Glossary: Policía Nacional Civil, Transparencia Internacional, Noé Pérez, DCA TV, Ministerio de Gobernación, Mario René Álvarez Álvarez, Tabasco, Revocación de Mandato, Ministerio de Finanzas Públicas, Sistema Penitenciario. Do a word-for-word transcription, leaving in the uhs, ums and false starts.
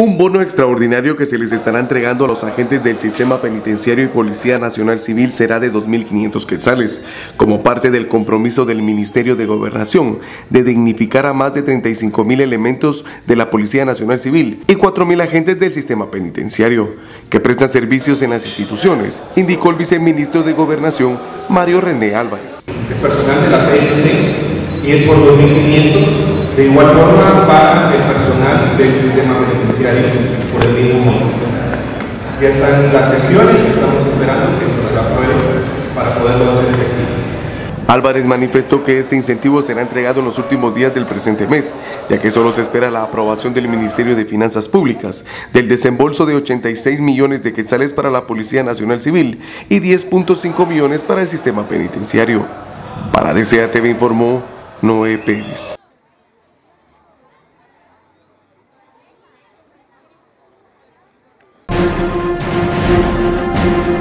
Un bono extraordinario que se les estará entregando a los agentes del Sistema Penitenciario y Policía Nacional Civil será de dos mil quinientos quetzales, como parte del compromiso del Ministerio de Gobernación de dignificar a más de treinta y cinco mil elementos de la Policía Nacional Civil y cuatro mil agentes del Sistema Penitenciario, que prestan servicios en las instituciones, indicó el viceministro de Gobernación, Mario René Álvarez. El personal de la P N C y es por dos mil quinientos. De igual forma va el personal del sistema penitenciario por el mismo monto. Ya están las gestiones, estamos esperando que nos la aprueben para poderlo hacer efectivo. Álvarez manifestó que este incentivo será entregado en los últimos días del presente mes, ya que solo se espera la aprobación del Ministerio de Finanzas Públicas, del desembolso de ochenta y seis millones de quetzales para la Policía Nacional Civil y diez punto cinco millones para el sistema penitenciario. Para D C A T V informó Noé Pérez. We'll be right back.